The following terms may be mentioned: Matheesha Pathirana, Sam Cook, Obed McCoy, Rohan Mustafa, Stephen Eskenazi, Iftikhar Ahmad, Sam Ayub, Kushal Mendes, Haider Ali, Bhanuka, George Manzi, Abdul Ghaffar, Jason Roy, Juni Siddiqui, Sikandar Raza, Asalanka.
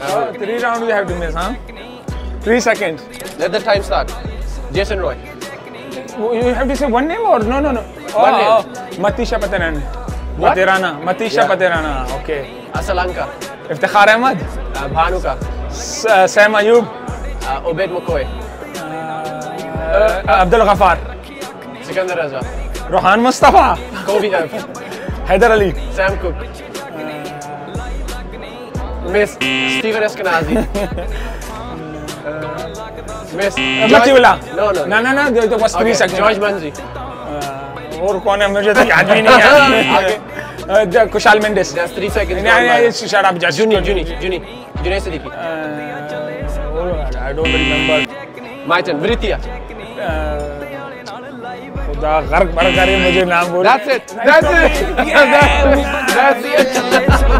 Three rounds we have to miss, huh? 3 seconds. Let the time start. Jason Roy. You have to say one name or no. One name. Matheesha Pathirana. What? Pathirana. Matheesha Pathirana. Okay. Asalanka. Iftikhar Ahmad. Bhanuka. Sam Ayub. Obed McCoy. Abdul Ghaffar. Sikandar Raza. Rohan Mustafa. Haider Ali. Sam Cook. Miss Stephen Eskenazi. Miss No. There was 3 seconds. George Manzi. Or who is it? I don't know. Kushal Mendes. Just 3 seconds. No. Shut up. Juni Siddiqui. I don't remember. My turn. Vrithya. That's it. That's it.